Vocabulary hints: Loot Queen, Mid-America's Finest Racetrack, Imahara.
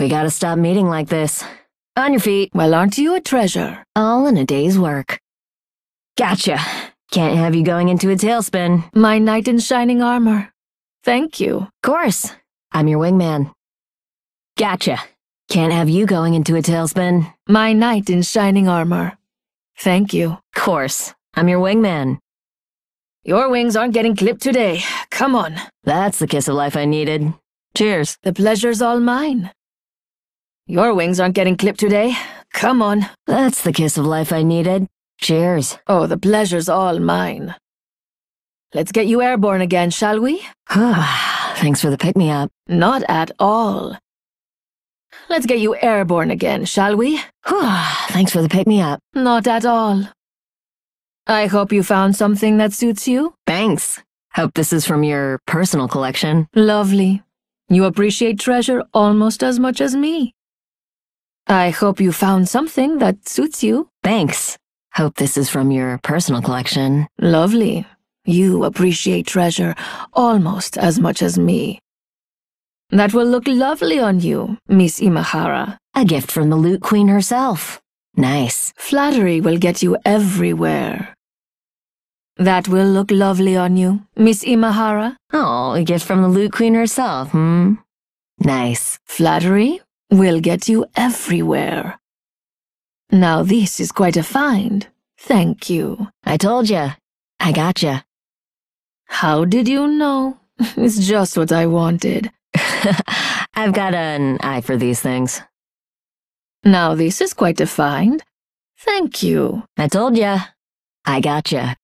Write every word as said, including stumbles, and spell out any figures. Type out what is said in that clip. We gotta stop meeting like this. On your feet. Well, aren't you a treasure? All in a day's work. Gotcha. Can't have you going into a tailspin. My knight in shining armor. Thank you. Of course. I'm your wingman. Gotcha. Can't have you going into a tailspin. My knight in shining armor. Thank you. Of course. I'm your wingman. Your wings aren't getting clipped today. Come on. That's the kiss of life I needed. Cheers. The pleasure's all mine. Your wings aren't getting clipped today. Come on. That's the kiss of life I needed. Cheers. Oh, the pleasure's all mine. Let's get you airborne again, shall we? Thanks for the pick-me-up. Not at all. Let's get you airborne again, shall we? Thanks for the pick-me-up. Not at all. I hope you found something that suits you. Thanks. Hope this is from your personal collection. Lovely. You appreciate treasure almost as much as me. I hope you found something that suits you. Thanks. Hope this is from your personal collection. Lovely. You appreciate treasure almost as much as me. That will look lovely on you, Miss Imahara. A gift from the Loot Queen herself. Nice. Flattery will get you everywhere. That will look lovely on you, Miss Imahara. Oh, a gift from the Loot Queen herself, hmm? Nice. Flattery will get you everywhere. Now this is quite a find. Thank you. I told ya. I gotcha. How did you know? It's just what I wanted. I've got an eye for these things. Now this is quite a find. Thank you. I told ya. I gotcha.